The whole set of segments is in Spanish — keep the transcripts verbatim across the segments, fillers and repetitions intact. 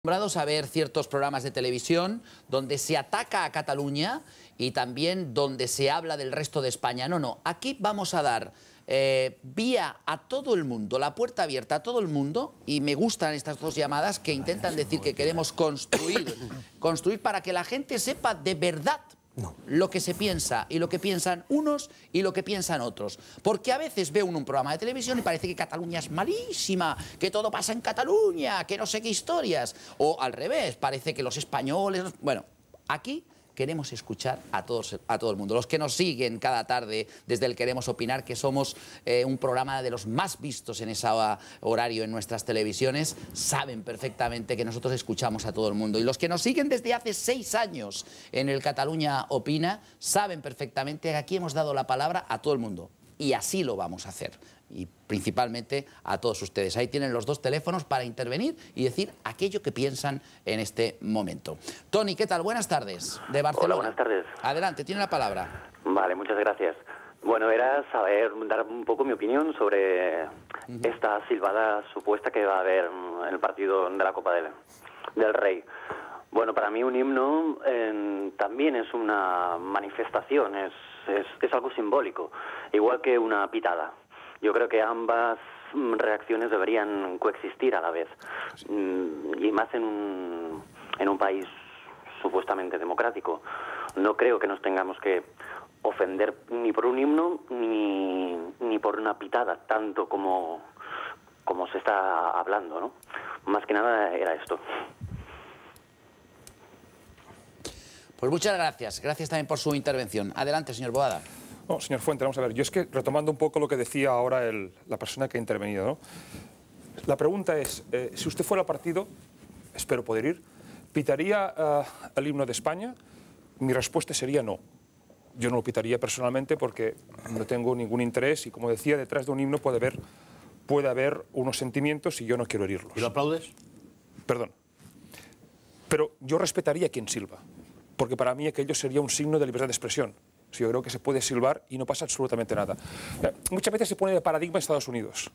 Acostumbrados a ver ciertos programas de televisión donde se ataca a Cataluña y también donde se habla del resto de España. No, no, aquí vamos a dar eh, vía a todo el mundo, la puerta abierta a todo el mundo, y me gustan estas dos llamadas que intentan decir que queremos construir, construir para que la gente sepa de verdad No. lo que se piensa y lo que piensan unos y lo que piensan otros. Porque a veces ve uno un programa de televisión y parece que Cataluña es malísima, que todo pasa en Cataluña, que no sé qué historias. O al revés, parece que los españoles... Bueno, aquí queremos escuchar a, todos, a todo el mundo. Los que nos siguen cada tarde desde el Queremos Opinar, que somos eh, un programa de los más vistos en ese horario en nuestras televisiones, saben perfectamente que nosotros escuchamos a todo el mundo. Y los que nos siguen desde hace seis años en el Cataluña Opina, saben perfectamente que aquí hemos dado la palabra a todo el mundo. Y así lo vamos a hacer. Y principalmente a todos ustedes. Ahí tienen los dos teléfonos para intervenir y decir aquello que piensan en este momento. Toni, ¿qué tal? Buenas tardes, de Barcelona. Hola, buenas tardes. Adelante, tiene la palabra. Vale, muchas gracias. Bueno, era saber, dar un poco mi opinión sobre uh-huh. esta silbada supuesta que va a haber en el partido de la Copa del, del Rey. Bueno, para mí un himno eh, también es una manifestación, es, es, es algo simbólico, igual que una pitada. Yo creo que ambas reacciones deberían coexistir a la vez, y más en un, en un país supuestamente democrático. No creo que nos tengamos que ofender ni por un himno ni, ni por una pitada, tanto como, como se está hablando, ¿no? Más que nada era esto. Pues muchas gracias. Gracias también por su intervención. Adelante, señor Boada. No, señor Fuente, vamos a ver, yo es que retomando un poco lo que decía ahora el, la persona que ha intervenido, ¿no? La pregunta es, eh, si usted fuera partido, espero poder ir, ¿pitaría eh, el himno de España? Mi respuesta sería no. Yo no lo pitaría personalmente porque no tengo ningún interés y, como decía, detrás de un himno puede haber, puede haber unos sentimientos y yo no quiero herirlos. ¿Y lo aplaudes? Perdón. Pero yo respetaría a quien silba, porque para mí aquello sería un signo de libertad de expresión. Yo creo que se puede silbar y no pasa absolutamente nada. Muchas veces se pone de paradigma en Estados Unidos.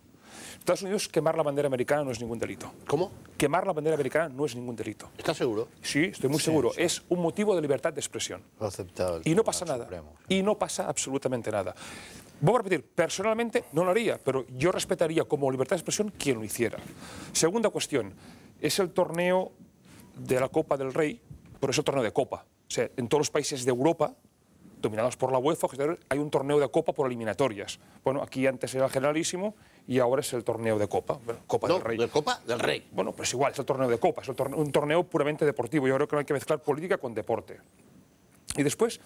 Estados Unidos, quemar la bandera americana no es ningún delito. ¿Cómo? Quemar la bandera americana no es ningún delito. ¿Estás seguro? Sí, estoy muy sí, seguro. Sí. Es un motivo de libertad de expresión. Lo aceptado. Y no pasa nada. Supremo. Y no pasa absolutamente nada. Voy a repetir, personalmente no lo haría, pero yo respetaría como libertad de expresión quien lo hiciera. Segunda cuestión, es el torneo de la Copa del Rey, pero es el torneo de Copa. O sea, en todos los países de Europa dominados por la UEFA, hay un torneo de Copa por eliminatorias. Bueno, aquí antes era el Generalísimo y ahora es el torneo de Copa. Bueno, Copa no, del Rey. ¿De Copa del Rey? Bueno, pues igual, es el torneo de Copa, es el torneo, un torneo puramente deportivo. Yo creo que no hay que mezclar política con deporte. Y después,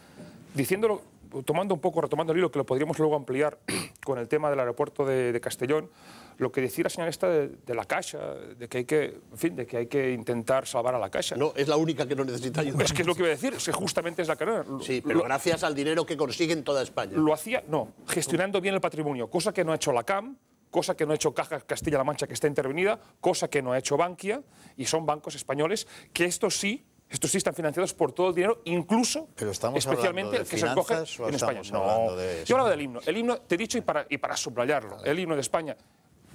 diciéndolo, tomando un poco, retomando el hilo, que lo podríamos luego ampliar con el tema del aeropuerto de, de Castellón, lo que decía la señora esta de, de la Caixa, de que hay que, en fin, de que hay que intentar salvar a la Caixa. No, es la única que no necesita ayuda. Es que es lo que iba a decir, es que justamente es la carrera. Sí, pero lo, gracias al dinero que consigue en toda España. Lo hacía, no, gestionando bien el patrimonio, cosa que no ha hecho la C A M, cosa que no ha hecho Caja Castilla-La Mancha, que está intervenida, cosa que no ha hecho Bankia, y son bancos españoles que estos sí, estos sí están financiados por todo el dinero, incluso, pero especialmente el que se recoge en España. No, de yo hablaba del himno. El himno, te he dicho, y para, y para subrayarlo, el himno de España...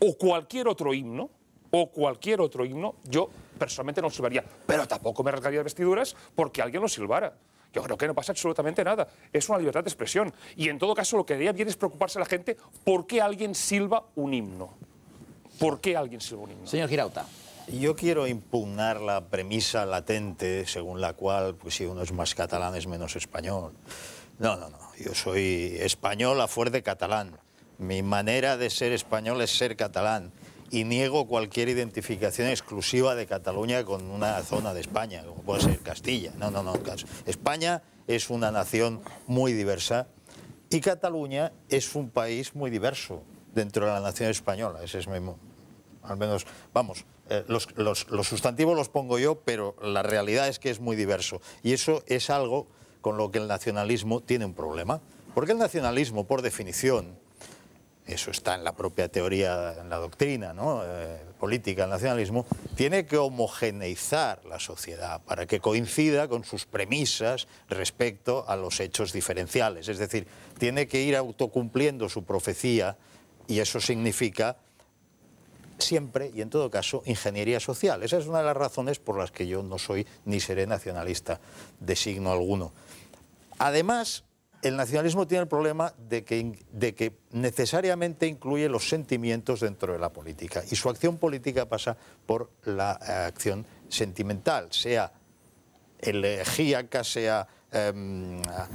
o cualquier otro himno, o cualquier otro himno, yo personalmente no silbaría. Pero tampoco me rasgaría vestiduras porque alguien lo silbara. Yo creo que no pasa absolutamente nada. Es una libertad de expresión. Y en todo caso lo que haría bien es preocuparse a la gente por qué alguien silba un himno. ¿Por qué alguien silba un himno? Señor Girauta. Yo quiero impugnar la premisa latente según la cual, pues, si uno es más catalán es menos español. No, no, no. Yo soy español a fuer de catalán. Mi manera de ser español es ser catalán y niego cualquier identificación exclusiva de Cataluña con una zona de España, como puede ser Castilla. No, no, no. España es una nación muy diversa y Cataluña es un país muy diverso dentro de la nación española. Ese es mi... Al menos, vamos, eh, los, los, los sustantivos los pongo yo, pero la realidad es que es muy diverso. Y eso es algo con lo que el nacionalismo tiene un problema. Porque el nacionalismo, por definición... eso está en la propia teoría, en la doctrina, ¿no? eh, política, el nacionalismo, tiene que homogeneizar la sociedad para que coincida con sus premisas respecto a los hechos diferenciales. Es decir, tiene que ir autocumpliendo su profecía y eso significa siempre y en todo caso ingeniería social. Esa es una de las razones por las que yo no soy ni seré nacionalista de signo alguno. Además, el nacionalismo tiene el problema de que, de que necesariamente incluye los sentimientos dentro de la política, y su acción política pasa por la acción sentimental, sea elegíaca, sea eh,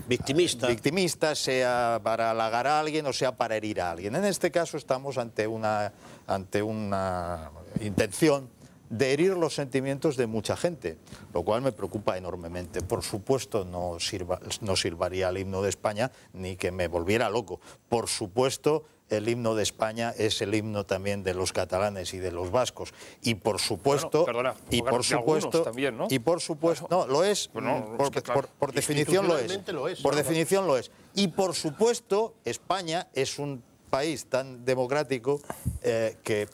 victimista. victimista, sea para halagar a alguien o sea para herir a alguien. En este caso estamos ante una, ante una intención de herir los sentimientos de mucha gente, lo cual me preocupa enormemente. Por supuesto no, sirva, no silbaría el himno de España ni que me volviera loco. Por supuesto el himno de España es el himno también de los catalanes y de los vascos. Y por supuesto... Bueno, perdona, y por supuesto también, ¿no? Y por supuesto... No, lo es. No, por, es que, claro, por, por definición lo es. Lo es. Por no, definición no. lo es. Y por supuesto España es un país tan democrático eh, que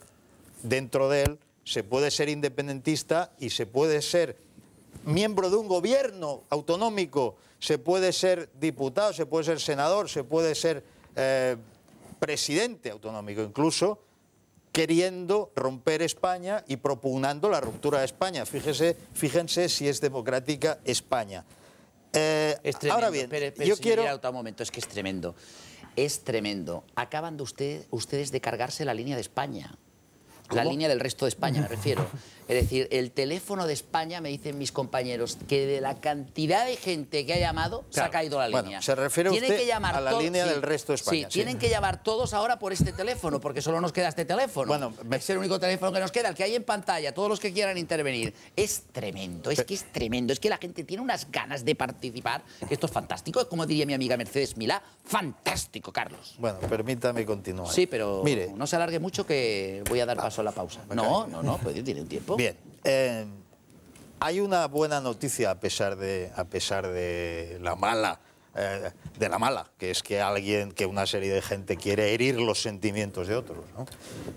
dentro de él se puede ser independentista y se puede ser miembro de un gobierno autonómico, se puede ser diputado, se puede ser senador, se puede ser eh, presidente autonómico, incluso queriendo romper España y propugnando la ruptura de España. Fíjese, fíjense si es democrática España. Eh, es tremendo. Ahora bien, pero, pero, yo quiero... Girauta, un momento, es que es tremendo. Es tremendo. Acaban de usted, ustedes de cargarse la línea de España. La ¿Cómo? Línea del resto de España, me refiero. Es decir, el teléfono de España, me dicen mis compañeros, que de la cantidad de gente que ha llamado, claro, se ha caído la línea. Bueno, se refiere usted que llamar a la línea sí, del resto de España. Sí, sí, tienen que llamar todos ahora por este teléfono, porque solo nos queda este teléfono. Bueno, me... Es el único teléfono que nos queda, el que hay en pantalla, todos los que quieran intervenir. Es tremendo, es Pero... que es tremendo. Es que la gente tiene unas ganas de participar. Esto es fantástico, como diría mi amiga Mercedes Milá, fantástico, Carlos. Bueno, permítame continuar. Sí, pero Mire... no se alargue mucho que voy a dar paso a la pausa. Okay. No, no, no, pues tiene un tiempo. Bien, eh, hay una buena noticia a pesar de, a pesar de la mala, eh, de la mala, que es que alguien, que una serie de gente quiere herir los sentimientos de otros, ¿no?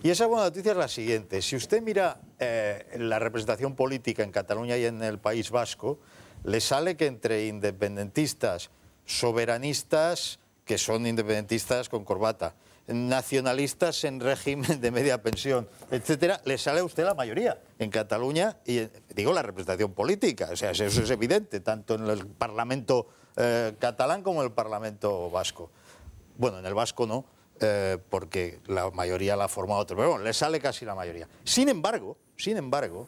Y esa buena noticia es la siguiente: si usted mira eh, la representación política en Cataluña y en el País Vasco, le sale que entre independentistas, soberanistas, que son independentistas con corbata, nacionalistas en régimen de media pensión, etcétera, le sale a usted la mayoría en Cataluña, y digo la representación política, o sea, eso es evidente, tanto en el Parlamento eh, catalán como en el Parlamento vasco. Bueno, en el vasco no, eh, porque la mayoría la ha formado otro, pero bueno, le sale casi la mayoría. Sin embargo, sin embargo,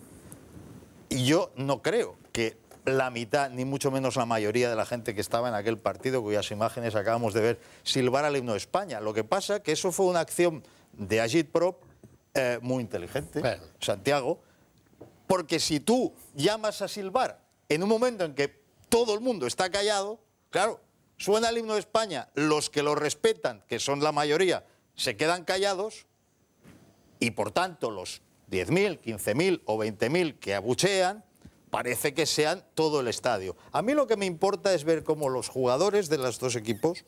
yo no creo que la mitad, ni mucho menos la mayoría de la gente que estaba en aquel partido, cuyas imágenes acabamos de ver, silbar al himno de España. Lo que pasa que eso fue una acción de agitprop eh, muy inteligente, bueno. Santiago, porque si tú llamas a silbar en un momento en que todo el mundo está callado, claro, suena el himno de España, los que lo respetan, que son la mayoría, se quedan callados y por tanto los diez mil, quince mil o veinte mil que abuchean, parece que sean todo el estadio. A mí lo que me importa es ver cómo los jugadores de los dos equipos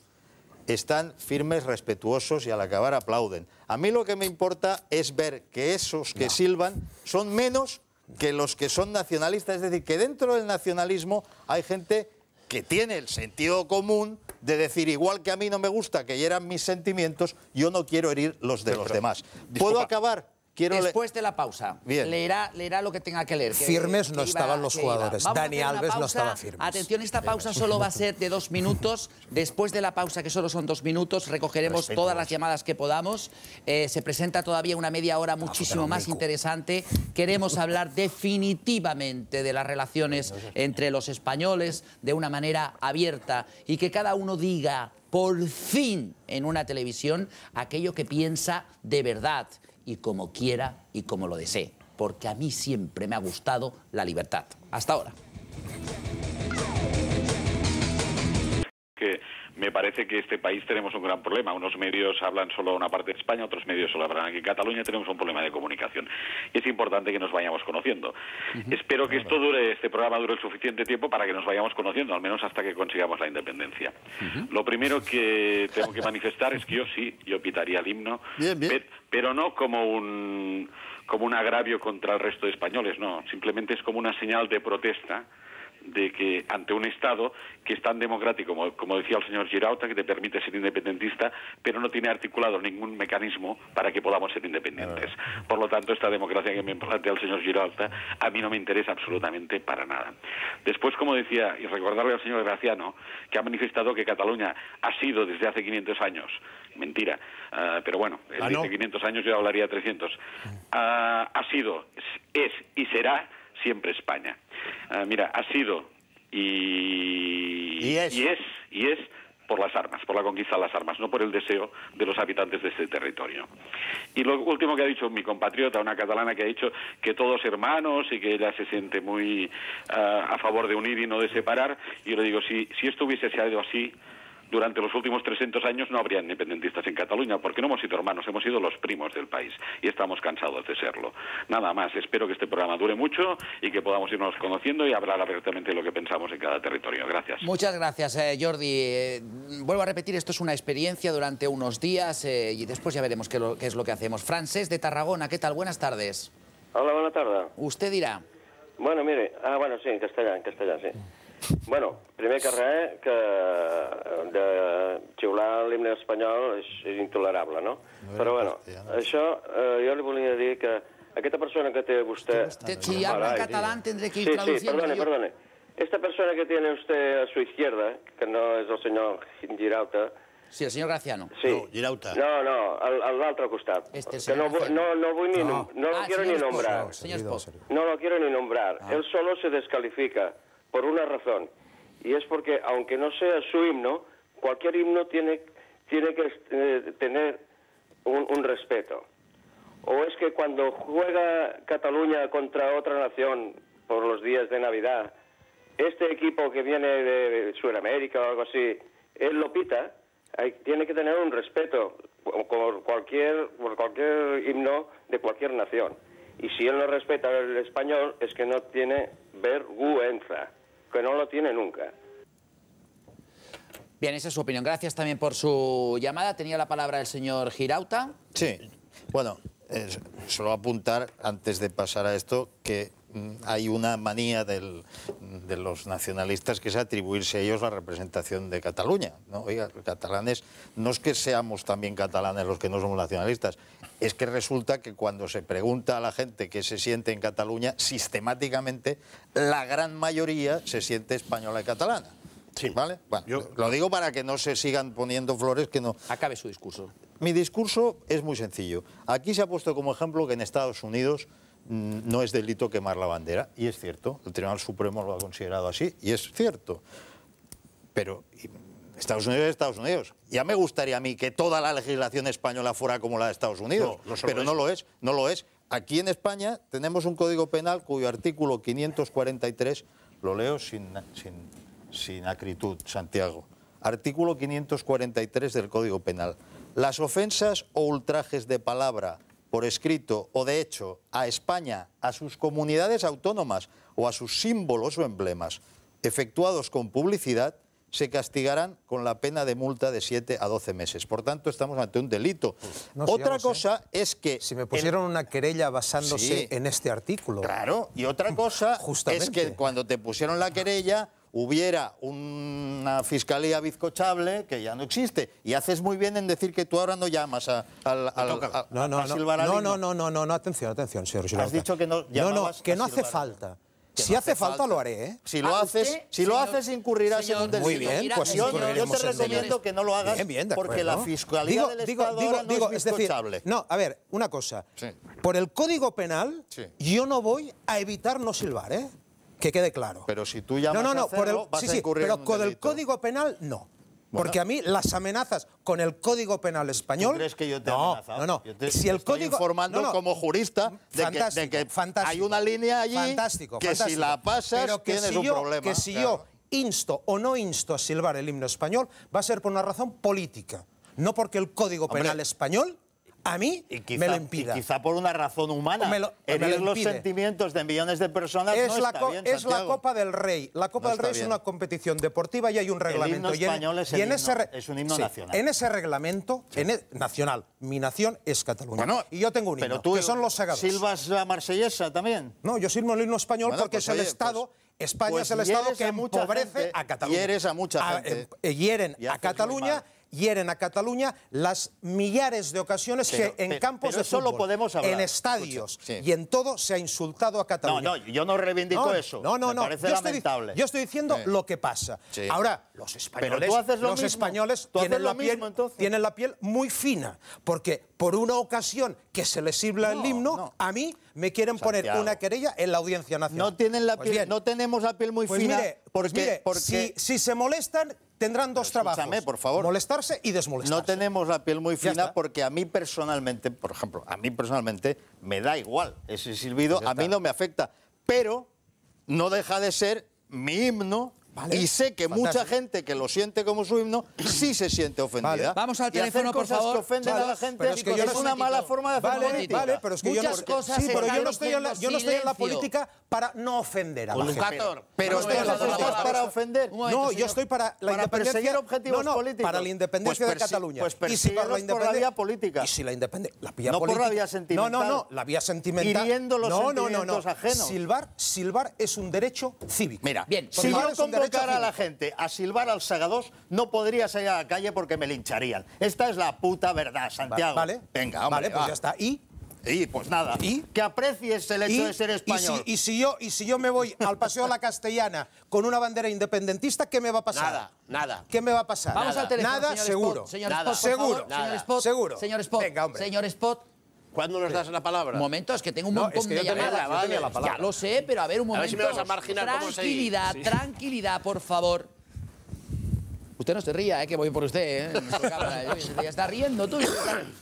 están firmes, respetuosos y al acabar aplauden. A mí lo que me importa es ver que esos que no. silban son menos que los que son nacionalistas. Es decir, que dentro del nacionalismo hay gente que tiene el sentido común de decir, igual que a mí no me gusta que hieran mis sentimientos, yo no quiero herir los de pero, los demás. Disculpa. ¿Puedo acabar? Quiero Después de la pausa, leerá, leerá lo que tenga que leer. Que, Firmes que no iba, estaban los jugadores, Dani Alves pausa. no estaba firme. Atención, esta pausa solo va a ser de dos minutos. Después de la pausa, que solo son dos minutos, recogeremos Respeto. todas las llamadas que podamos. Eh, se presenta todavía una media hora muchísimo más interesante. Queremos hablar definitivamente de las relaciones entre los españoles de una manera abierta y que cada uno diga, por fin, en una televisión, aquello que piensa de verdad. Y como quiera y como lo desee, porque a mí siempre me ha gustado la libertad. Hasta ahora. Que me parece que este país tenemos un gran problema. Unos medios hablan solo de una parte de España, otros medios solo hablan aquí en Cataluña. Tenemos un problema de comunicación y es importante que nos vayamos conociendo. Uh-huh. Espero que esto dure, este programa dure el suficiente tiempo para que nos vayamos conociendo, al menos hasta que consigamos la independencia. Uh-huh. Lo primero que tengo que manifestar es que yo sí, yo pitaría el himno, bien, bien. Pero, pero no como un, como un agravio contra el resto de españoles, no. Simplemente es como una señal de protesta de que ante un Estado que es tan democrático, como, como decía el señor Girauta, que te permite ser independentista, pero no tiene articulado ningún mecanismo para que podamos ser independientes. Por lo tanto, esta democracia que me plantea el señor Girauta a mí no me interesa absolutamente para nada. Después, como decía, y recordarle al señor Graciano, que ha manifestado que Cataluña ha sido desde hace quinientos años, mentira, uh, pero bueno, desde ah, no. quinientos años yo hablaría de trescientos, uh, ha sido, es y será siempre España. Uh, mira, ha sido y... y es, y es, y es por las armas, por la conquista de las armas, no por el deseo de los habitantes de este territorio. Y lo último que ha dicho mi compatriota, una catalana que ha dicho que todos hermanos y que ella se siente muy uh, a favor de unir y no de separar, y yo le digo, si, si esto hubiese sido así, durante los últimos trescientos años no habría independentistas en Cataluña, porque no hemos sido hermanos, hemos sido los primos del país y estamos cansados de serlo. Nada más, espero que este programa dure mucho y que podamos irnos conociendo y hablar abiertamente de lo que pensamos en cada territorio. Gracias. Muchas gracias, eh, Jordi. Eh, vuelvo a repetir, esto es una experiencia durante unos días eh, y después ya veremos qué, lo, qué es lo que hacemos. Francés de Tarragona, ¿qué tal? Buenas tardes. Hola, buena tarde. Usted dirá. Bueno, mire, ah, bueno, sí, en castellano, en castellano, sí. Bueno, primer que res, que de xiular l'himne espanyol és, és intolerable, no? no Però bueno, castellano. Això eh, jo li volia dir que aquesta persona que té vostè... Si habla en català tendré que ir traduciendo. Sí, sí, perdone, perdone. Esta persona que tiene usted a su izquierda, que no és el senyor Girauta... Sí, el senyor Graciano. Sí. No, Girauta. No, no, a l'altre costat. Este, que no, no, no, vull ni no. No lo ah, quiero ni nombrar. No lo quiero ni nombrar. Ah. Él solo se descalifica. Por una razón, y es porque, aunque no sea su himno, cualquier himno tiene, tiene que eh, tener un, un respeto. O es que cuando juega Cataluña contra otra nación por los días de Navidad, este equipo que viene de Sudamérica o algo así, él lo pita, hay, tiene que tener un respeto por cualquier, por cualquier himno de cualquier nación. Y si él no respeta el español, es que no tiene vergüenza. Que no lo tiene nunca. Bien, esa es su opinión. Gracias también por su llamada. Tenía la palabra el señor Girauta. Sí. Bueno, eh, solo apuntar, antes de pasar a esto, que hay una manía del, de los nacionalistas, que es atribuirse a ellos la representación de Cataluña, ¿no? Oiga, los catalanes, no es que seamos también catalanes los que no somos nacionalistas, es que resulta que cuando se pregunta a la gente qué se siente en Cataluña, sistemáticamente la gran mayoría se siente española y catalana. Sí, ¿vale? Bueno, yo... lo digo para que no se sigan poniendo flores que no... Acabe su discurso. Mi discurso es muy sencillo. Aquí se ha puesto como ejemplo que en Estados Unidos no es delito quemar la bandera, y es cierto, el Tribunal Supremo lo ha considerado así, y es cierto. Pero Estados Unidos es Estados Unidos. Ya me gustaría a mí que toda la legislación española fuera como la de Estados Unidos, no, no pero es. no lo es, no lo es. Aquí en España tenemos un Código Penal cuyo artículo quinientos cuarenta y tres, lo leo sin, sin, sin acritud, Santiago, artículo quinientos cuarenta y tres del Código Penal. Las ofensas o ultrajes de palabra, por escrito o de hecho, a España, a sus comunidades autónomas o a sus símbolos o emblemas, efectuados con publicidad, se castigarán con la pena de multa de siete a doce meses. Por tanto, estamos ante un delito. No, otra si cosa sé. es que... Si me pusieron el... una querella basándose sí, en este artículo. Claro, y otra cosa es que cuando te pusieron la querella hubiera una fiscalía bizcochable que ya no existe. Y haces muy bien en decir que tú ahora no llamas a, a, a, a, no, no, a silbar al himno. No, no, no, no, no, atención, atención, señor Girauta. Has dicho que no llamabas No, no, que no hace falta. Si hace falta, lo haré, ¿eh? Si lo haces, si lo haces incurrirás en un delito. Muy bien, pues yo te recomiendo que no lo hagas porque la fiscalía del Estado ahora no es bizcochable. No, a ver, una cosa. Por el Código Penal yo no voy a evitar no silbar, ¿eh? Que quede claro. Pero si tú llamas no, no, no, a hacerlo, por el, vas sí, sí, a incurrir pero en un con delito. El Código Penal, no. Bueno. Porque a mí las amenazas con el Código Penal español... ¿Tú crees que yo te he amenazado? No, no, no. Yo te, si el estoy código... informando no, no. como jurista de que, de que hay una línea allí fantástico, que fantástico. si la pasas pero que tienes si un yo, problema. Que si claro. yo insto o no insto a silbar el himno español va a ser por una razón política. No porque el Código Penal Hombre. español a mí quizá, me lo impida. Y quizá por una razón humana. Me lo, herir me lo los sentimientos de millones de personas es no la está bien, Es Santiago. La Copa del Rey. La Copa no del Rey es bien. una competición deportiva y hay un reglamento. El himno español y en, es, el y en himno, ese, es un himno sí, nacional. En ese reglamento, sí. en el, nacional, mi nación es Cataluña. Bueno, y yo tengo un himno, pero tú que son los sagrados. ¿Silbas la marsellesa también? No, yo silbo el himno español bueno, porque pues, es el oye, Estado... Pues, España pues es el Estado que empobrece gente, a Cataluña. Hieres a mucha gente. A, eh, hieren a Cataluña, hieren a Cataluña las millares de ocasiones pero, que en pero, campos pero de fútbol, solo podemos hablar, en estadios escucha, sí. y en todo se ha insultado a Cataluña. No, no, yo no reivindico no, eso. No, no, Me no. Parece yo, lamentable. Estoy, yo estoy diciendo sí. lo que pasa. Sí. Ahora, los españoles, pero tú haces lo los mismo. españoles tienen, lo la mismo, piel, tienen la piel muy fina, porque por una ocasión que se les sibla no, el himno, no. a mí... me quieren Santiago. poner una querella en la Audiencia Nacional. No tienen la piel, pues no tenemos la piel muy pues fina. Mire, porque, mire, porque... Si, si se molestan, tendrán dos Escúchame, trabajos. por favor. Molestarse y desmolestarse. No tenemos la piel muy fina porque a mí personalmente, por ejemplo, a mí personalmente me da igual ese silbido, pues a mí no me afecta, pero no deja de ser mi himno. Vale. Y sé que Fantástico. mucha gente que lo siente como su himno sí se siente ofendida. Vale. Vamos al teléfono, por favor. Que ofenden vale. a la gente es, que yo es una mala forma de hacer vale, política. Vale, pero es que Muchas yo no, cosas sí, pero yo no estoy en la, yo no estoy en la política para no ofender a la gente. Pero, pero no estoy en la política para ofender. No, yo estoy para la para independencia objetivos no, no, políticos. Para la independencia pues de Cataluña. Pues y si para la independencia vía política. Y si la independencia la vía no política. No por la vía sentimental. No, no, no, la vía sentimental. Hiriendo los sentimientos ajenos. Silbar, silbar es un derecho cívico. Mira, bien. Convocar a la gente a silbar al Sagadós no podría salir a la calle porque me lincharían. Esta es la puta verdad, Santiago. Vale. Venga, hombre. Vale, pues va. ya está. ¿Y? Y pues nada. ¿Y? Que aprecies el hecho ¿Y? de ser español. ¿Y si, y, si yo, y si yo me voy al Paseo de la Castellana con una bandera independentista, ¿qué me va a pasar? Nada, nada. ¿Qué me va a pasar? Vamos nada. al teléfono, Nada, señor seguro. Spot, señor nada. Spot, seguro. Nada. Señor Spot, seguro. Señor Spot. Venga, hombre. Señor Spot. ¿Cuándo nos das la palabra? Un momento, es que tengo un montón no, es que de llamadas. La, la, la palabra. Ya lo sé, pero a ver un momento. A ver si me vas a marginar tranquilidad, como tranquilidad, por favor. Usted no se ría, ¿eh? Que voy por usted, ¿eh? Cámara, ya está riendo tú.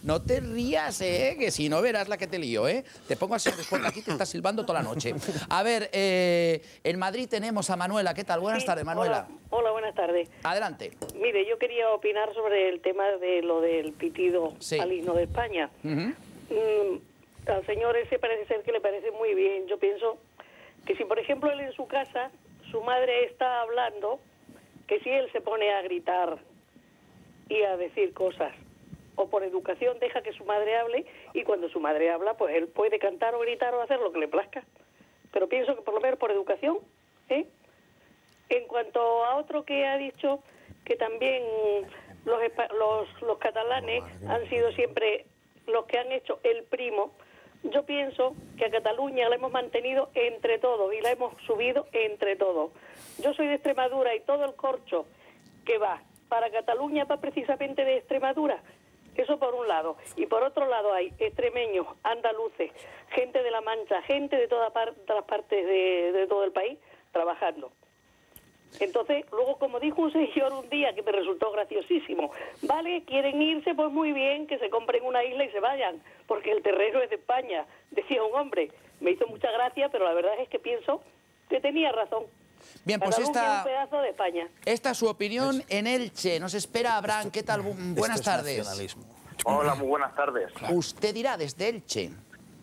No te rías, ¿eh? Que si no verás la que te lío, ¿eh? Te pongo así después aquí, te estás silbando toda la noche. A ver, eh, en Madrid tenemos a Manuela. ¿Qué tal? Buenas sí, tardes, Manuela. Hola, hola, buenas tardes. Adelante. Mire, yo quería opinar sobre el tema de lo del pitido sí. al himno de España. Uh-huh. mm, al señor ese parece ser que le parece muy bien. Yo pienso que si, por ejemplo, él en su casa, su madre está hablando... que si él se pone a gritar y a decir cosas, o por educación deja que su madre hable, y cuando su madre habla, pues él puede cantar o gritar o hacer lo que le plazca. Pero pienso que por lo menos por educación, ¿eh? En cuanto a otro que ha dicho que también los, los, los catalanes han sido siempre los que han hecho el primo, yo pienso que a Cataluña la hemos mantenido entre todos y la hemos subido entre todos. Yo soy de Extremadura y todo el corcho que va para Cataluña va precisamente de Extremadura. Eso por un lado. Y por otro lado hay extremeños, andaluces, gente de La Mancha, gente de todas par las partes de, de todo el país trabajando. Entonces, luego, como dijo un señor un día, que me resultó graciosísimo, vale, quieren irse, pues muy bien, que se compren una isla y se vayan, porque el terreno es de España, decía un hombre. Me hizo mucha gracia, pero la verdad es que pienso que tenía razón. Bien, pues esta, un pedazo de España. Esta es su opinión en Elche. Nos espera Abraham. ¿Qué tal? Buenas tardes. Hola, muy buenas tardes. Usted dirá desde Elche.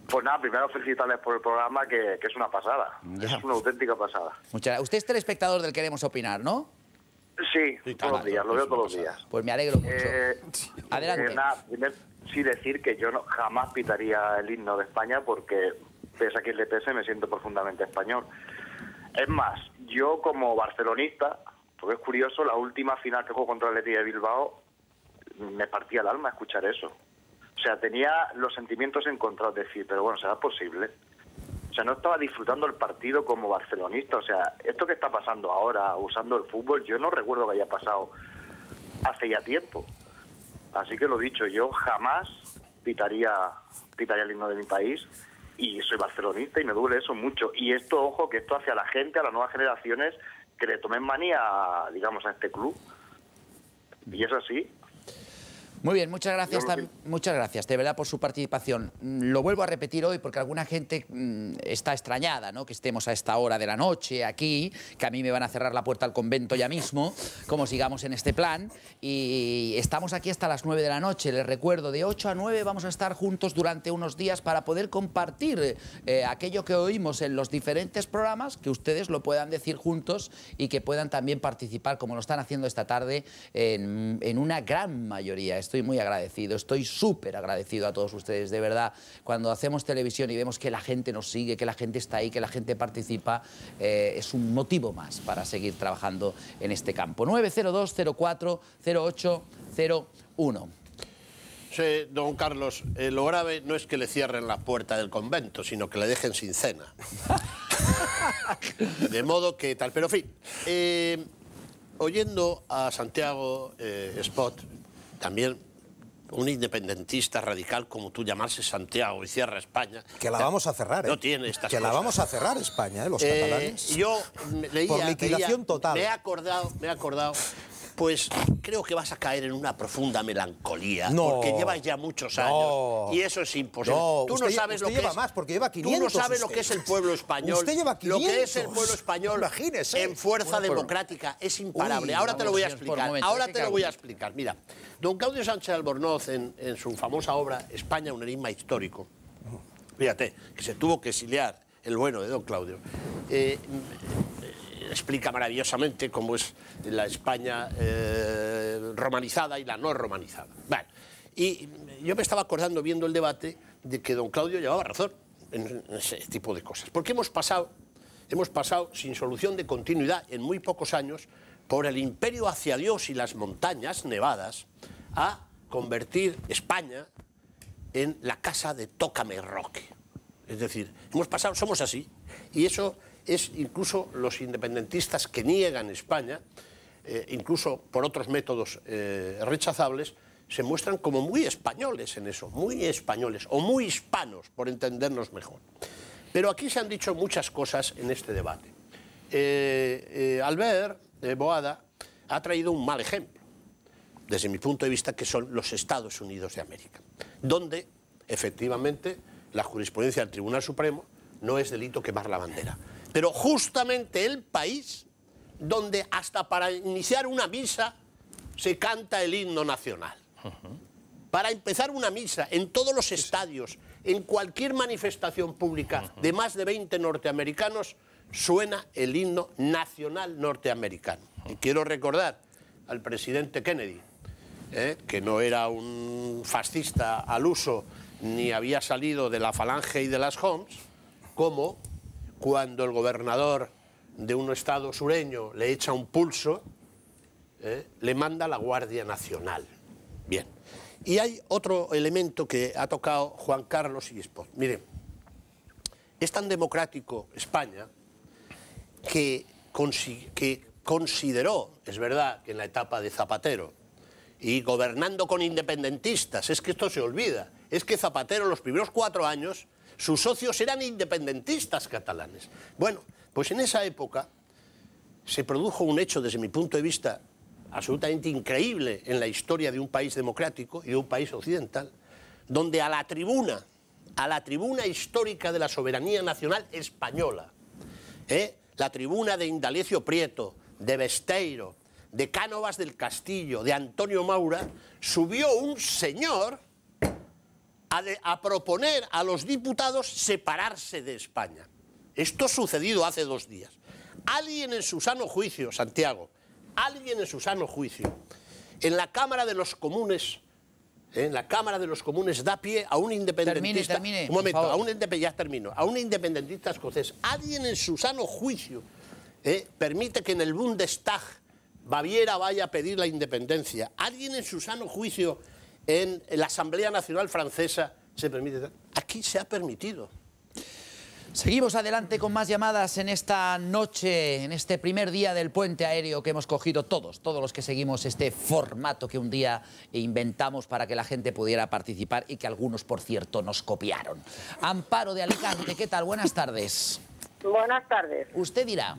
Pues nada, primero felicitarles por el programa, que, que es una pasada. Ya. Es una auténtica pasada. Muchas gracias. Usted es telespectador del Queremos Opinar, ¿no? Sí, sí todos los días, lo veo todos los días. Pues me alegro mucho. Eh, Adelante. Eh, nada, sí decir que yo no, jamás pitaría el himno de España porque, pese a quien le pese, me siento profundamente español. Es más, yo como barcelonista, porque es curioso, la última final que jugó contra el Athlètic Bilbao, me partía el alma escuchar eso. O sea, tenía los sentimientos encontrados, decir, pero bueno, ¿será posible? O sea, no estaba disfrutando el partido como barcelonista. O sea, esto que está pasando ahora, usando el fútbol, yo no recuerdo que haya pasado hace ya tiempo. Así que lo dicho, yo jamás pitaría, pitaría el himno de mi país, y soy barcelonista y me duele eso mucho. Y esto, ojo, que esto hacia la gente, a las nuevas generaciones, que le tomen manía, digamos, a este club. Y es así. Muy bien, muchas gracias, que... muchas gracias, de verdad, por su participación. Lo vuelvo a repetir hoy porque alguna gente mmm, está extrañada, ¿no?, que estemos a esta hora de la noche aquí, que a mí me van a cerrar la puerta al convento ya mismo, como sigamos en este plan. Y estamos aquí hasta las nueve de la noche, les recuerdo, de ocho a nueve vamos a estar juntos durante unos días para poder compartir eh, aquello que oímos en los diferentes programas, que ustedes lo puedan decir juntos y que puedan también participar, como lo están haciendo esta tarde, en, en una gran mayoría. Estoy muy agradecido, estoy súper agradecido a todos ustedes, de verdad. Cuando hacemos televisión y vemos que la gente nos sigue, que la gente está ahí, que la gente participa, eh, es un motivo más para seguir trabajando en este campo. nueve cero dos, cero cuatro, cero ocho, cero uno. Sí, don Carlos, eh, lo grave no es que le cierren la puerta del convento, sino que le dejen sin cena. De modo que tal, pero en fin. Eh, oyendo a Santiago eh, Espot, también un independentista radical como tú, llamarse Santiago y cierra España. Que la vamos a cerrar, ¿eh? No tiene estas Que cosas. la vamos a cerrar España, ¿eh? Los eh, catalanes. Yo leía... Por liquidación leía, total. Me he acordado, me he acordado... Pues creo que vas a caer en una profunda melancolía, no, porque llevas ya muchos años, no, y eso es imposible. No, tú no sabes lo que lleva es, más, porque lleva quinientos. Tú no sabes usted. lo que es el pueblo español. Usted lleva quinientos. Lo que es el pueblo español. Imagínese, en fuerza democrática es imparable. Uy, Ahora te lo voy a explicar. Momento, Ahora te lo voy a explicar. Mira, don Claudio Sánchez Albornoz en, en su famosa obra España, un enigma histórico. Fíjate que se tuvo que exiliar el bueno de don Claudio. Eh, explica maravillosamente cómo es la España eh, romanizada y la no romanizada. Vale. Y yo me estaba acordando, viendo el debate, de que don Claudio llevaba razón en ese tipo de cosas. Porque hemos pasado, hemos pasado sin solución de continuidad en muy pocos años por el imperio hacia Dios y las montañas nevadas a convertir España en la casa de Tócame Roque. Es decir, hemos pasado, somos así, y eso... Es incluso los independentistas que niegan España, eh, incluso por otros métodos eh, rechazables, se muestran como muy españoles en eso, muy españoles o muy hispanos, por entendernos mejor. Pero aquí se han dicho muchas cosas en este debate. Eh, eh, Albert eh, Boada ha traído un mal ejemplo, desde mi punto de vista, que son los Estados Unidos de América, donde efectivamente la jurisprudencia del Tribunal Supremo no es delito quemar la bandera. Pero justamente el país donde hasta para iniciar una misa se canta el himno nacional. Uh-huh. Para empezar una misa en todos los estadios, en cualquier manifestación pública uh-huh. de más de veinte norteamericanos, suena el himno nacional norteamericano. Uh-huh. Y quiero recordar al presidente Kennedy, ¿eh? que no era un fascista al uso, ni había salido de la Falange y de las Homs, como... cuando el gobernador de un estado sureño le echa un pulso, ¿eh? le manda la Guardia Nacional. Bien. Y hay otro elemento que ha tocado Juan Carlos y Espot. Miren, es tan democrático España que, consi que consideró, es verdad, que en la etapa de Zapatero, y gobernando con independentistas, es que esto se olvida, es que Zapatero los primeros cuatro años... sus socios eran independentistas catalanes. Bueno, pues en esa época se produjo un hecho, desde mi punto de vista, absolutamente increíble en la historia de un país democrático y de un país occidental, donde a la tribuna, a la tribuna histórica de la soberanía nacional española, ¿eh? la tribuna de Indalecio Prieto, de Besteiro, de Cánovas del Castillo, de Antonio Maura, subió un señor... A, de, a proponer a los diputados separarse de España. Esto ha sucedido hace dos días. Alguien en su sano juicio, Santiago, alguien en su sano juicio, en la Cámara de los Comunes, ¿eh? en la Cámara de los Comunes da pie a un independentista... Termine, termine, un momento, a un independentista, ya termino, a un independentista escocés. Alguien en su sano juicio ¿eh? permite que en el Bundestag Baviera vaya a pedir la independencia. Alguien en su sano juicio... en la Asamblea Nacional Francesa se permite. Aquí se ha permitido. Seguimos adelante con más llamadas en esta noche, en este primer día del puente aéreo que hemos cogido todos, todos los que seguimos este formato que un día inventamos para que la gente pudiera participar y que algunos, por cierto, nos copiaron. Amparo de Alicante, ¿qué tal? Buenas tardes. Buenas tardes. Usted dirá.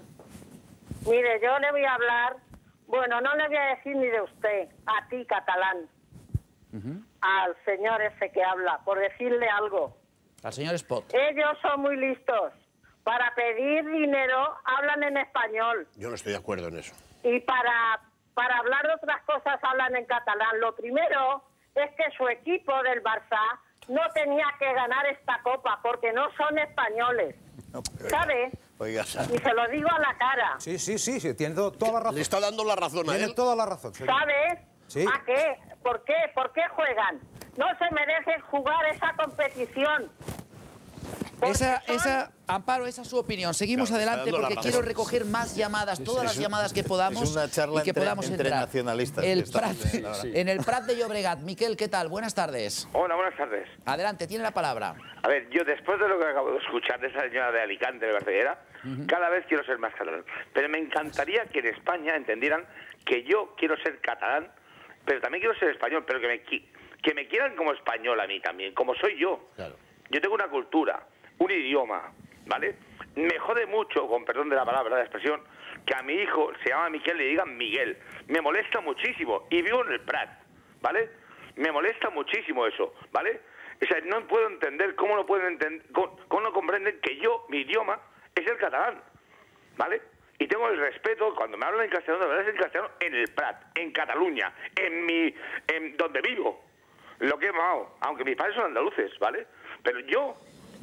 Mire, yo le voy a hablar, bueno, no le voy a decir ni de usted, a ti, catalán. uh-huh. al señor ese que habla, por decirle algo. Al señor Espot. Ellos son muy listos. Para pedir dinero hablan en español. Yo no estoy de acuerdo en eso. Y para, para hablar de otras cosas hablan en catalán. Lo primero es que su equipo del Barça no tenía que ganar esta copa porque no son españoles. No, ¿sabe? Oiga, ¿sabe? Y se lo digo a la cara. Sí, sí, sí, sí, tiene toda la razón. Le está dando la razón a él. Tiene toda la razón. ¿Sabes? Sí. ¿A qué? ¿Por qué? ¿Por qué juegan? No se merecen jugar esa competición. Esa, son... esa, Amparo, esa es su opinión. Seguimos claro, adelante porque quiero recoger más llamadas, sí, todas sí, las un, llamadas que podamos. Es una charla y que entre, podamos entre entrar. nacionalistas. El Prat, sí. En el Prat de Llobregat. Miquel, ¿qué tal? Buenas tardes. Hola, buenas tardes. Adelante, tiene la palabra. A ver, yo después de lo que acabo de escuchar de esa señora de Alicante, de Barcelona, uh-huh. cada vez quiero ser más catalán. Pero me encantaría que en España entendieran que yo quiero ser catalán, pero también quiero ser español, pero que me, que me quieran como español a mí también, como soy yo. Claro. Yo tengo una cultura, un idioma, ¿vale? Me jode mucho, con perdón de la palabra, de la expresión, que a mi hijo, se llama Miquel, le digan Miguel. Me molesta muchísimo, y vivo en el Prat, ¿vale? Me molesta muchísimo eso, ¿vale? O sea, no puedo entender cómo no pueden entender, cómo, cómo no comprenden que yo, mi idioma, es el catalán, ¿vale? Y tengo el respeto, cuando me hablan en castellano, de verdad es en castellano, en el Prat, en Cataluña, en mi, en donde vivo, lo que he amado, aunque mis padres son andaluces, ¿vale? Pero yo...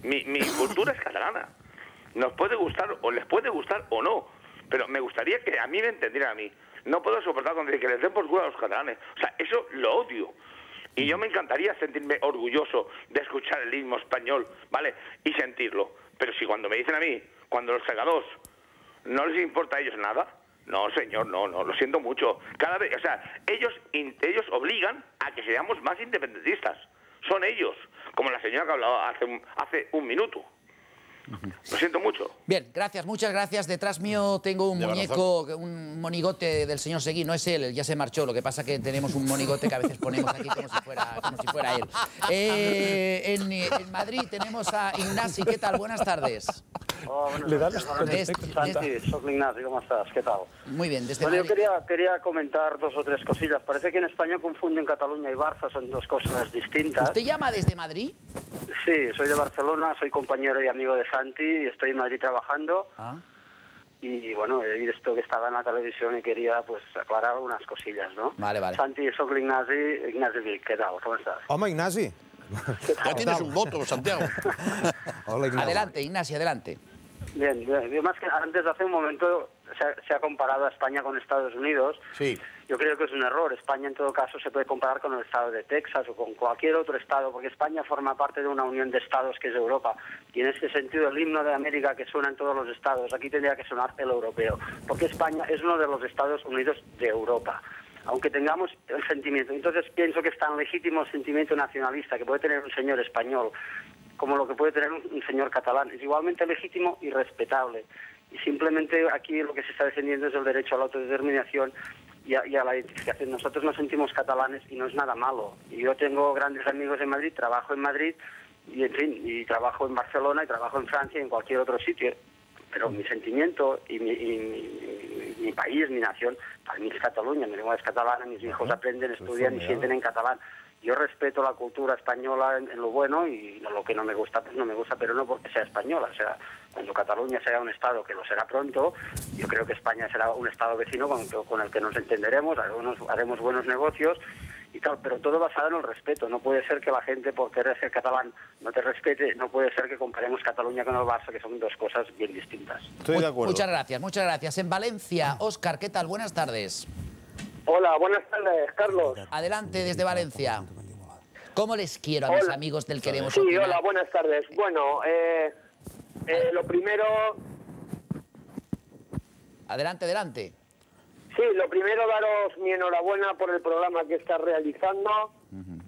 Mi, mi cultura es catalana. Nos puede gustar o les puede gustar o no. Pero me gustaría que a mí me entendieran a mí. No puedo soportar con que les den por culo a los catalanes. O sea, eso lo odio. Y yo me encantaría sentirme orgulloso de escuchar el himno español, ¿vale? Y sentirlo. Pero si cuando me dicen a mí, cuando los segados, no les importa a ellos nada. No, señor, no, no, lo siento mucho. Cada vez, o sea, ellos, ellos obligan a que seamos más independentistas. Son ellos, como la señora que hablaba hace un, hace un minuto. Lo siento mucho. Bien, gracias, muchas gracias. Detrás mío tengo un muñeco, razón? un monigote del señor Seguí. No es él, ya se marchó. Lo que pasa es que tenemos un monigote que a veces ponemos aquí como si fuera, como si fuera él. Eh, en, en Madrid tenemos a Ignasi. ¿Qué tal? Buenas tardes. Oh, ¿Le das es, es... Sí, soy Ignasi, ¿cómo estás? ¿Qué tal? Muy bien, desde bueno, Madrid. Yo quería, quería comentar dos o tres cosillas. Parece que en España confunden Cataluña y Barça, son dos cosas distintas. ¿Usted llama desde Madrid? Sí, soy de Barcelona, soy compañero y amigo de Santi, estoy en Madrid trabajando ah. y bueno, he visto que estaba en la televisión y quería pues aclarar unas cosillas, ¿no? Vale, vale. Santi, soy Ignasi, Ignasi Vic, ¿qué tal? ¿Cómo estás? Home, Ignasi. Ya tienes un voto, Santiago. Hola, Ignasi. Adelante, Ignasi, adelante. Bien, bien, más que antes de hace un momento se ha, se ha comparado a España con Estados Unidos. Sí. Yo creo que es un error. España, en todo caso, se puede comparar con el estado de Texas o con cualquier otro estado, porque España forma parte de una unión de estados que es Europa. Y en ese sentido, el himno de América que suena en todos los estados, aquí tendría que sonar el europeo, porque España es uno de los Estados Unidos de Europa, aunque tengamos el sentimiento. Entonces, pienso que es tan legítimo el sentimiento nacionalista que puede tener un señor español como lo que puede tener un señor catalán. Es igualmente legítimo y respetable. Y simplemente aquí lo que se está defendiendo es el derecho a la autodeterminación y a, y a la identificación. Nosotros nos sentimos catalanes y no es nada malo. Y yo tengo grandes amigos en Madrid, trabajo en Madrid, y en fin, y trabajo en Barcelona, y trabajo en Francia y en cualquier otro sitio. Pero mi sentimiento y mi, y mi, mi país, mi nación, para mí es Cataluña, mi lengua es catalana, mis hijos aprenden, estudian y sienten en catalán. Yo respeto la cultura española en, en lo bueno y lo que no me gusta, pues no me gusta, pero no porque sea española. O sea, cuando Cataluña sea un estado, que lo será pronto, yo creo que España será un estado vecino con, con el que nos entenderemos, haremos, haremos buenos negocios y tal, pero todo basado en el respeto. No puede ser que la gente, por querer ser catalán, no te respete. No puede ser que comparemos Cataluña con el Barça, que son dos cosas bien distintas. Estoy de acuerdo. Muchas gracias, muchas gracias. En Valencia, Óscar, ¿qué tal? Buenas tardes. Hola, buenas tardes, Carlos. Adelante, desde Valencia. ¿Cómo les quiero a hola. mis amigos del Queremos Sí, Opinar? Hola, buenas tardes. Bueno, eh, eh, lo primero... Adelante, adelante. Sí, lo primero, daros mi enhorabuena por el programa que estás realizando. Uh-huh.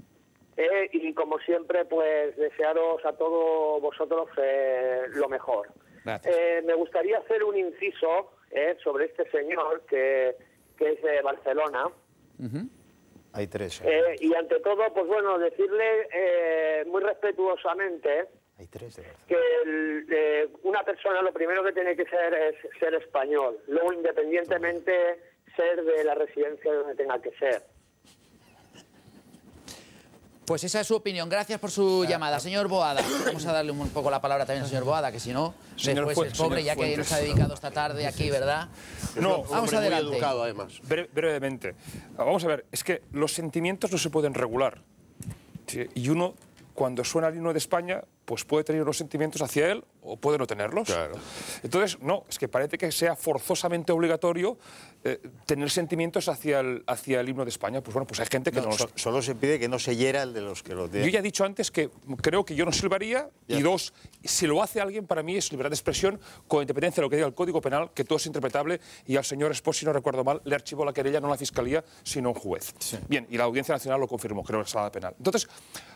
eh, y como siempre, pues desearos a todos vosotros eh, lo mejor. Gracias. Eh, me gustaría hacer un inciso eh, sobre este señor que... que es de Barcelona. Uh-huh. Hay tres. Eh, y ante todo, pues bueno, decirle eh, muy respetuosamente Hay tres de que el, eh, una persona lo primero que tiene que ser es ser español, luego independientemente ser de la residencia donde tenga que ser. Pues esa es su opinión. Gracias por su claro. llamada. Señor Boada, vamos a darle un poco la palabra también al señor Boada, que si no, señor después es pobre, ya que nos ha dedicado esta tarde aquí, ¿verdad? No, vamos adelante. Muy educado, además. Bre brevemente. Vamos a ver, es que los sentimientos no se pueden regular. Y uno, cuando suena el himno de España, pues puede tener unos sentimientos hacia él o puede no tenerlos. Claro. Entonces, no, es que parece que sea forzosamente obligatorio eh, tener sentimientos hacia el, hacia el himno de España. Pues bueno, pues hay gente que no... no so, los... Solo se pide que no se hiera el de los que lo tienen. Yo ya he dicho antes que creo que yo no silbaría ya. y dos, si lo hace alguien, para mí es libertad de expresión con independencia de lo que diga el Código Penal, que todo es interpretable y al señor Espot, si no recuerdo mal, le archivó la querella, no la Fiscalía, sino un juez. Sí. Bien, y la Audiencia Nacional lo confirmó, creo, en la Sala Penal. Entonces,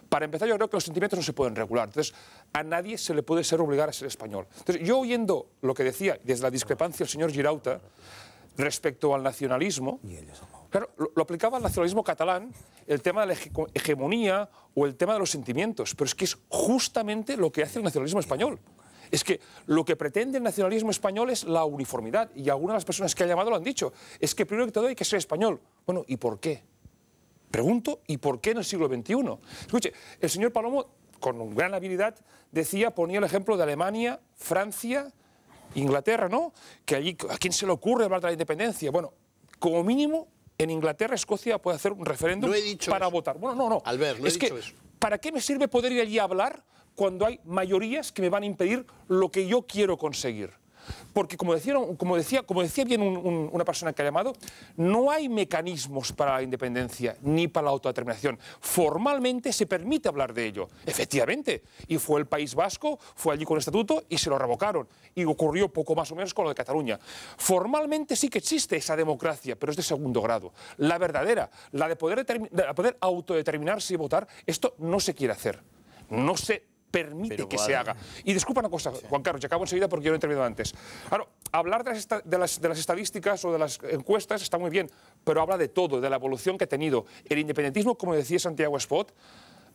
para empezar, yo creo que los sentimientos no se pueden regular. Entonces, a nadie se le puede ser obligar a ser español. Entonces, yo oyendo lo que decía, desde la discrepancia del señor Girauta, respecto al nacionalismo, claro, lo, lo aplicaba al nacionalismo catalán, el tema de la hege hegemonía o el tema de los sentimientos, pero es que es justamente lo que hace el nacionalismo español. Es que lo que pretende el nacionalismo español es la uniformidad, y algunas de las personas que ha llamado lo han dicho, es que primero que todo hay que ser español. Bueno, ¿y por qué? Pregunto, ¿y por qué en el siglo veintiuno? Escuche, el señor Palomo, con gran habilidad, decía, ponía el ejemplo de Alemania, Francia, Inglaterra, ¿no? Que allí, ¿a quién se le ocurre hablar de la independencia? Bueno, como mínimo, en Inglaterra, Escocia puede hacer un referéndum para eso. votar. Bueno, no, no. Albert, no es he que, dicho eso. ¿Para qué me sirve poder ir allí a hablar cuando hay mayorías que me van a impedir lo que yo quiero conseguir? Porque, como decía, como decía, como decía bien un, un, una persona que ha llamado, no hay mecanismos para la independencia ni para la autodeterminación. Formalmente se permite hablar de ello, efectivamente. Y fue el País Vasco, fue allí con el estatuto y se lo revocaron. Y ocurrió poco más o menos con lo de Cataluña. Formalmente sí que existe esa democracia, pero es de segundo grado. La verdadera, la de poder, de poder autodeterminarse y votar, esto no se quiere hacer. No se permite Pero que vale. se haga. Y disculpa una cosa, sí. Juan Carlos, y acabo enseguida porque yo no he intervenido antes. Claro, hablar de las, de, las, de las estadísticas o de las encuestas está muy bien, pero habla de todo, de la evolución que ha tenido. El independentismo, como decía Santiago Espot,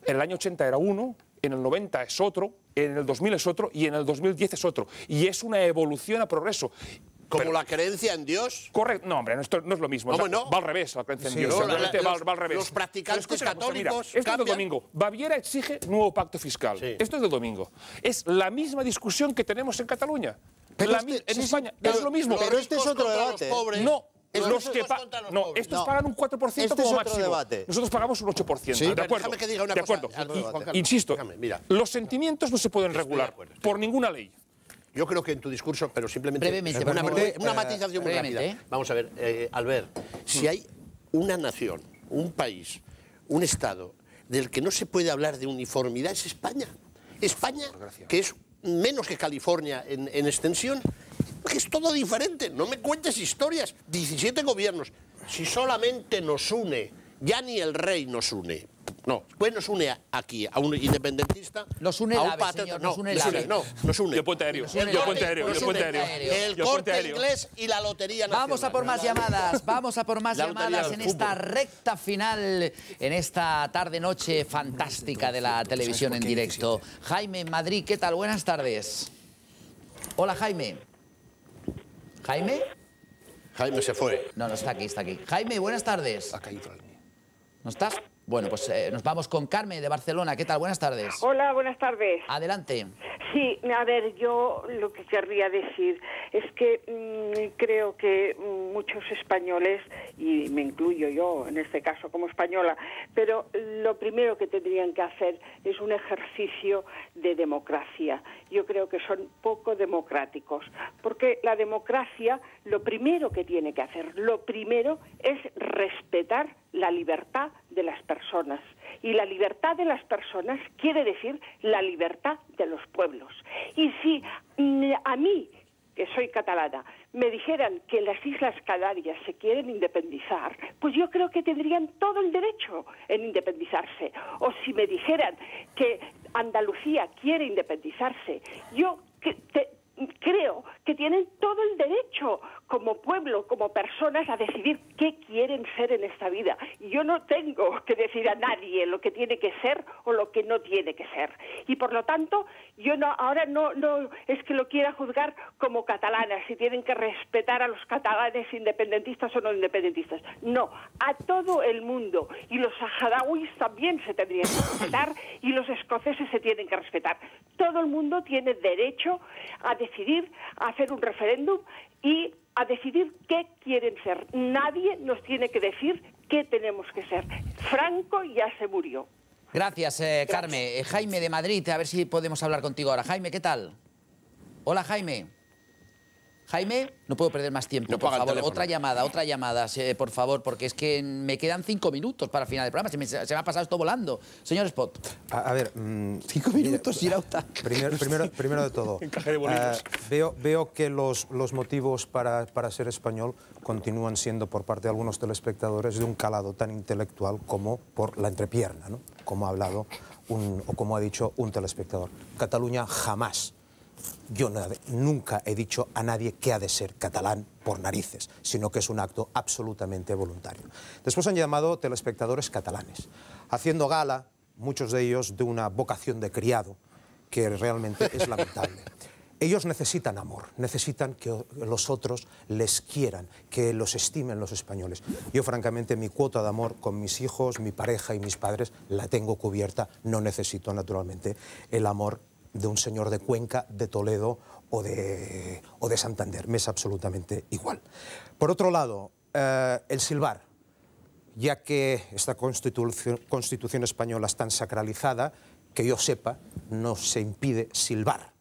en el año ochenta era uno, en el noventa es otro, en el dos mil es otro y en el dos mil diez es otro. Y es una evolución a progreso. ¿Como pero, la creencia en Dios? Correcto. No, hombre, no, esto no es lo mismo. O sea, no? Va al revés la creencia en Dios. Sí, no, la, la, va, los, va al revés. Los practicantes cosa, católicos mira, esto es del domingo. Baviera exige nuevo pacto fiscal. Sí. Esto es del domingo. Es la misma discusión que tenemos en Cataluña. Pero la, este, en sí, España sí, pero, es lo mismo. Pero este es otro debate. Pobres, no. Los los que los no, estos no. pagan un cuatro por ciento este como máximo. Debate. Nosotros pagamos un ocho por ciento. ¿Sí? De acuerdo. Que diga una de acuerdo. Cosa, y, insisto, déjame, mira. Los sentimientos no se pueden regular por ninguna ley. Yo creo que en tu discurso, pero simplemente... Brevemente, una, brevemente, una matización muy rápida. ¿Eh? Vamos a ver, eh, Albert, si hay una nación, un país, un Estado, del que no se puede hablar de uniformidad, es España. España, que es menos que California en, en extensión, que es todo diferente. No me cuentes historias. diecisiete gobiernos. Si solamente nos une, ya ni el rey nos une. No, pues nos une aquí a un independentista. Nos une a un patriota. No, nos une, nos une, no, nos une. El puente aéreo. El puente aéreo. El puente aéreo. El Corte Inglés y la Lotería Nacional. Vamos a por más llamadas. Vamos a por más llamadas en esta recta final, en esta tarde-noche fantástica de la televisión en directo. Jaime en Madrid, ¿qué tal? Buenas tardes. Hola, Jaime. ¿Jaime? Jaime se fue. No, no está aquí, está aquí. Jaime, buenas tardes. Ha caído alguien. ¿No estás? Bueno, pues eh, nos vamos con Carmen de Barcelona. ¿Qué tal? Buenas tardes. Hola, buenas tardes. Adelante. Sí, a ver, yo lo que querría decir es que mmm, creo que muchos españoles, y me incluyo yo en este caso como española, pero lo primero que tendrían que hacer es un ejercicio de democracia. Yo creo que son poco democráticos, porque la democracia, lo primero que tiene que hacer, lo primero es respetar la libertad de las personas. Y la libertad de las personas quiere decir la libertad de los pueblos. Y si a mí, que soy catalana, me dijeran que las Islas Canarias se quieren independizar, pues yo creo que tendrían todo el derecho en independizarse. O si me dijeran que Andalucía quiere independizarse, yo que te, creo que tienen todo el derecho como pueblo, como personas, a decidir qué quieren ser en esta vida. Y yo no tengo que decir a nadie lo que tiene que ser o lo que no tiene que ser. Y por lo tanto, yo no, ahora no, no es que lo quiera juzgar como catalana, si tienen que respetar a los catalanes independentistas o no independentistas. No, a todo el mundo. Y los saharauis también se tendrían que respetar y los escoceses se tienen que respetar. Todo el mundo tiene derecho a decidir, a hacer un referéndum y a decidir qué quieren ser. Nadie nos tiene que decir qué tenemos que ser. Franco ya se murió. Gracias, eh, Carmen. Eh, Jaime de Madrid, a ver si podemos hablar contigo ahora. Jaime, ¿qué tal? Hola, Jaime. Jaime, no puedo perder más tiempo, no, por favor. Otra llamada, otra llamada, eh, por favor, porque es que me quedan cinco minutos para el final del programa. Se me, se me ha pasado esto volando. Señor Spot. A, a ver, mmm, cinco minutos, Girauta. Primero, primero, primero de todo, de uh, veo, veo que los, los motivos para, para ser español continúan siendo, por parte de algunos telespectadores, de un calado tan intelectual como por la entrepierna, ¿no? Como ha hablado un, o como ha dicho un telespectador. Cataluña jamás. Yo no, nunca he dicho a nadie que ha de ser catalán por narices, sino que es un acto absolutamente voluntario. Después han llamado telespectadores catalanes, haciendo gala, muchos de ellos, de una vocación de criado que realmente es lamentable. Ellos necesitan amor, necesitan que los otros les quieran, que los estimen los españoles. Yo, francamente, mi cuota de amor con mis hijos, mi pareja y mis padres la tengo cubierta. No necesito, naturalmente, el amor de un señor de Cuenca, de Toledo o de, o de Santander. Me es absolutamente igual. Por otro lado, eh, el silbar, ya que esta constitución, constitución española es tan sacralizada, que yo sepa, no se impide silbar.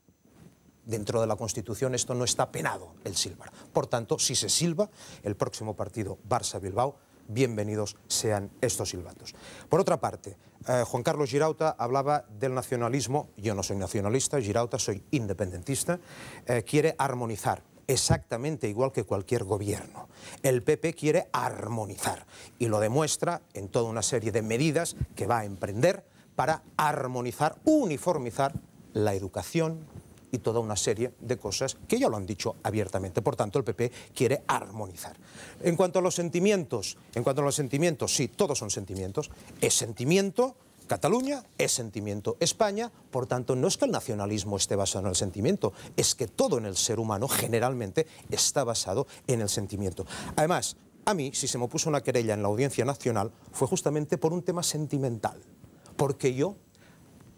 Dentro de la Constitución esto no está penado, el silbar. Por tanto, si se silba, el próximo partido Barça-Bilbao, bienvenidos sean estos silbatos. Por otra parte, eh, Juan Carlos Girauta hablaba del nacionalismo. Yo no soy nacionalista, Girauta, soy independentista. Eh, quiere armonizar, exactamente igual que cualquier gobierno. El P P quiere armonizar y lo demuestra en toda una serie de medidas que va a emprender para armonizar, uniformizar la educación y toda una serie de cosas que ya lo han dicho abiertamente. Por tanto, el P P quiere armonizar. En cuanto a los sentimientos, en cuanto a los sentimientos, sí, todos son sentimientos. Es sentimiento Cataluña, es sentimiento España. Por tanto, no es que el nacionalismo esté basado en el sentimiento, es que todo en el ser humano generalmente está basado en el sentimiento. Además, a mí, si se me puso una querella en la Audiencia Nacional, fue justamente por un tema sentimental, porque yo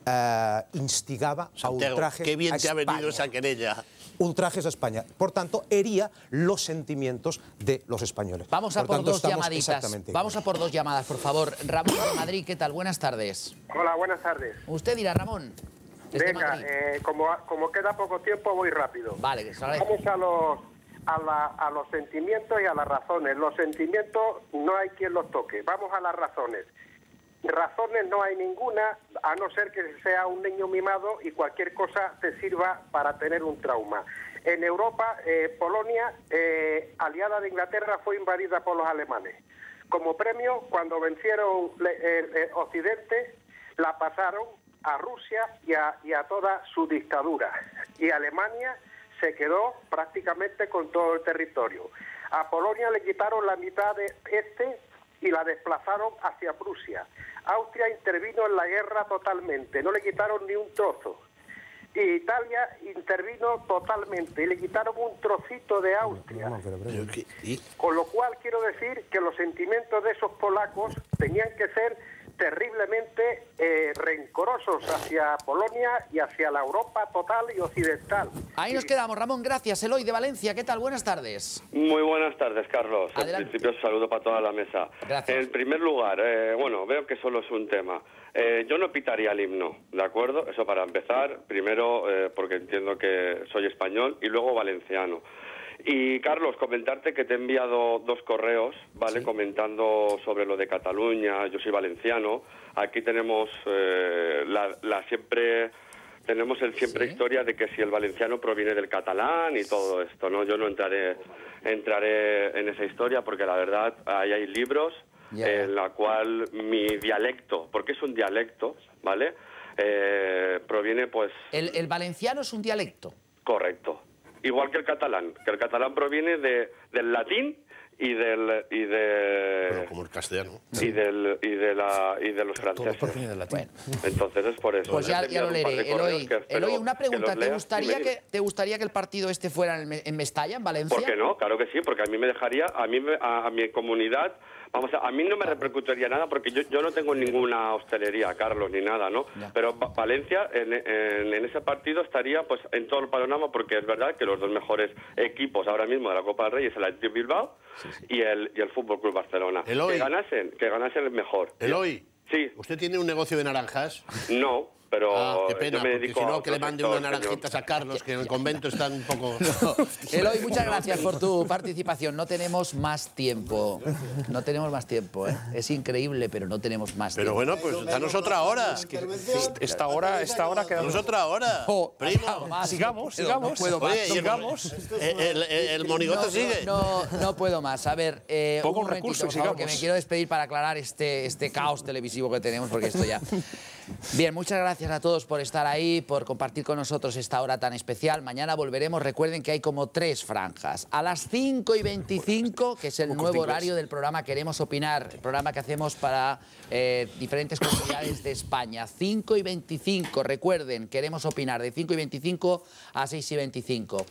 Uh, instigaba Santiago, a ultrajes qué bien a te ha venido esa querella. Ultrajes a España. Por tanto, hería los sentimientos de los españoles. Vamos a por, por tanto, dos llamaditas. Vamos a por dos llamadas, por favor. Ramón de Madrid, ¿qué tal? Buenas tardes. Hola, buenas tardes. Usted dirá, Ramón. Venga, eh, como, como queda poco tiempo, voy rápido. Vale, sale. Vamos a los, a, la, a los sentimientos y a las razones. Los sentimientos no hay quien los toque. Vamos a las razones. Razones no hay ninguna, a no ser que sea un niño mimado y cualquier cosa te sirva para tener un trauma. En Europa, eh, Polonia, eh, aliada de Inglaterra, fue invadida por los alemanes. Como premio, cuando vencieron el, el Occidente, la pasaron a Rusia y a, y a toda su dictadura. Y Alemania se quedó prácticamente con todo el territorio. A Polonia le quitaron la mitad de este y la desplazaron hacia Prusia. Austria intervino en la guerra totalmente, no le quitaron ni un trozo. Y Italia intervino totalmente y le quitaron un trocito de Austria. No, no, pero, pero, ¿y? Con lo cual quiero decir que los sentimientos de esos polacos tenían que ser terriblemente eh, rencorosos hacia Polonia y hacia la Europa total y occidental. Ahí nos quedamos, Ramón, gracias. Eloy de Valencia, ¿qué tal? Buenas tardes. Muy buenas tardes, Carlos. Adelante. En principio, saludo para toda la mesa. Gracias. En primer lugar, eh, bueno, veo que solo es un tema. Eh, yo no pitaría el himno, ¿de acuerdo? Eso para empezar, primero eh, porque entiendo que soy español y luego valenciano. Y, Carlos, comentarte que te he enviado dos correos, ¿vale? Sí. Comentando sobre lo de Cataluña, yo soy valenciano. Aquí tenemos eh, la, la siempre... Tenemos el siempre sí. historia de que si el valenciano proviene del catalán y todo esto, ¿no? Yo no entraré, entraré en esa historia porque, la verdad, ahí hay libros yeah. en la cual mi dialecto, porque es un dialecto, ¿vale? Eh, proviene, pues... El, el valenciano es un dialecto. Correcto. igual que el catalán, que el catalán proviene de, del latín y del y de bueno, como el castellano y del y de la y de los franceses. Todos provienen del latín. Bueno. Entonces es por eso. Pues ya, ya lo leeré. Eloi, Eloi, una pregunta, ¿te gustaría que te gustaría que el partido este fuera en, en Mestalla, en Valencia? ¿Por qué no? Claro que sí, porque a mí me dejaría a mí a, a mi comunidad. Vamos, a mí no me repercutiría nada porque yo, yo no tengo ninguna hostelería, Carlos, ni nada, ¿no? Ya. Pero Valencia en, en, en ese partido estaría pues en todo el panorama, porque es verdad que los dos mejores equipos ahora mismo de la Copa del Rey es el Athlètic Bilbao sí, sí. y el y el Fútbol Club Barcelona. Eloi. Que ganasen, que ganasen el mejor. Eloi, sí. ¿Usted tiene un negocio de naranjas? No. Pero ah, qué pena, yo me dedico si no, que le mande unas naranjitas a Carlos, que en el convento están un poco... No. Eloi, muchas gracias por tu participación. No tenemos más tiempo. No tenemos más tiempo, ¿eh? Es increíble, pero no tenemos más pero tiempo. Pero bueno, pues danos otra hora. Es que esta hora, esta hora quedamos... Danos otra hora. Oh, primo, más, sigamos, sigamos. No Oye, sigamos. El, el, el monigote no, sigue. No, no, no puedo más. A ver, eh, Poco un recurso, sigamos. Que me quiero despedir para aclarar este, este caos televisivo que tenemos, porque esto ya... Bien, muchas gracias. Gracias a todos por estar ahí, por compartir con nosotros esta hora tan especial. Mañana volveremos. Recuerden que hay como tres franjas. A las cinco y veinticinco, que es el nuevo horario del programa Queremos Opinar, el programa que hacemos para eh, diferentes comunidades de España. cinco y veinticinco, recuerden, Queremos Opinar, de cinco y veinticinco a seis y veinticinco.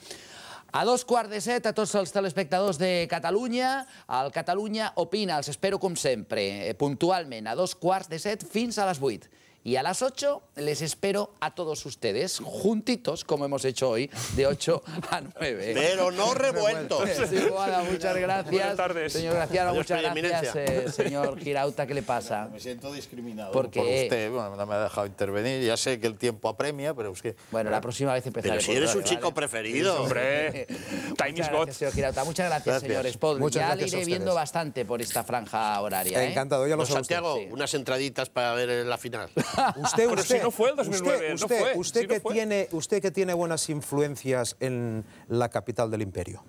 A dos quarts de set, a tots els telespectadors de Catalunya, al Catalunya Opina. Els espero, com sempre, puntualment, a dos quarts de set fins a les vuit. Y a las ocho les espero a todos ustedes, juntitos, como hemos hecho hoy, de ocho a nueve. Pero no revueltos. Sí, Boada, muchas gracias. Buenas tardes. Señor Graciano, muchas gracias. Eh, señor Girauta, ¿qué le pasa? Bueno, me siento discriminado. Porque por usted, bueno, no me ha dejado intervenir. Ya sé que el tiempo apremia, pero es que... Bueno, la próxima vez empezaré. Pero si eres su ¿vale? chico preferido, hombre. Time is God. Señor Girauta. Muchas gracias, gracias. Señor Espot. Muchas ya gracias le iré viendo bastante por esta franja horaria. ¿eh? Encantado, ya lo sabes. Santiago, sí. unas entraditas para ver la final. Usted, usted, si no fue el dos mil nueve, usted, usted, no fue, usted, si que no fue. Tiene, usted que tiene buenas influencias en la capital del imperio.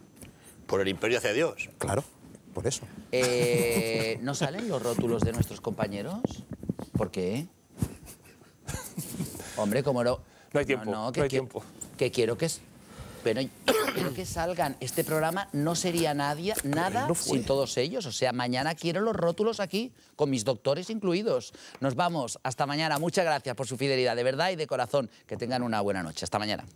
Por el imperio hacia Dios. Claro, por eso. Eh, ¿No salen los rótulos de nuestros compañeros? ¿Por qué? Hombre, como no... No hay tiempo, no, no, que, no hay tiempo. Que, que quiero que... Pero quiero que salgan. Este programa no sería nadie, nada no sin todos ellos. O sea, mañana quiero los rótulos aquí, con mis doctores incluidos. Nos vamos. Hasta mañana. Muchas gracias por su fidelidad, de verdad y de corazón. Que tengan una buena noche. Hasta mañana.